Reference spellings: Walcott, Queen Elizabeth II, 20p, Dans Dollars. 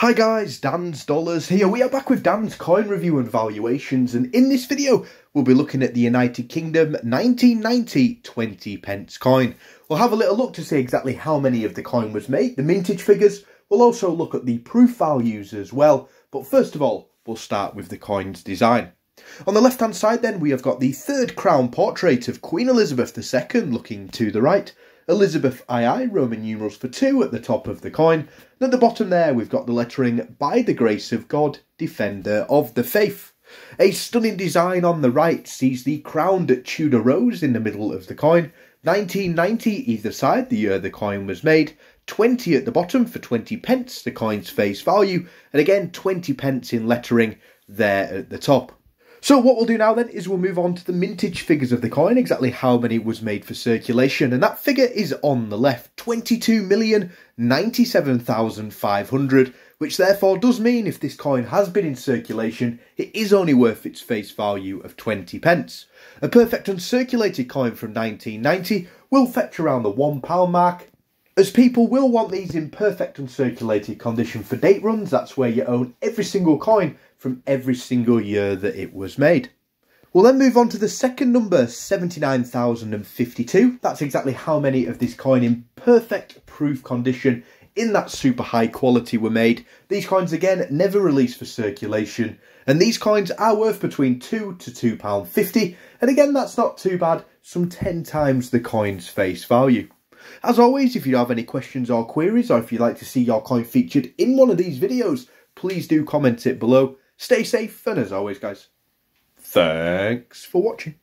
Hi guys, Dans Dollars here. We are back with Dan's coin review and valuations, and in this video we'll be looking at the United Kingdom 1990 20p coin. We'll have a little look to see exactly how many of the coin was made, the mintage figures. We'll also look at the proof values as well, but first of all we'll start with the coin's design. On the left hand side then we have got the third crown portrait of Queen Elizabeth II looking to the right. Elizabeth II, Roman numerals for 2 at the top of the coin. And at the bottom there we've got the lettering, by the grace of God, defender of the faith. A stunning design on the right sees the crowned Tudor rose in the middle of the coin. 1990 either side, the year the coin was made. 20 at the bottom for 20p, the coin's face value. And again, 20p in lettering there at the top. So what we'll do now then is we'll move on to the mintage figures of the coin, exactly how many was made for circulation, and that figure is on the left, 22,097,500, which therefore does mean if this coin has been in circulation, it is only worth its face value of 20p. A perfect uncirculated coin from 1990 will fetch around the £1 mark, as people will want these in perfect uncirculated condition for date runs. That's where you own every single coin from every single year that it was made. We'll then move on to the second number, 79,052. That's exactly how many of this coin in perfect proof condition in that super high quality were made. These coins again never released for circulation, and these coins are worth between £2 to £2.50, and again that's not too bad, some 10 times the coin's face value. As always, if you have any questions or queries, or if you'd like to see your coin featured in one of these videos, please do comment it below. Stay safe, and as always guys, thanks for watching.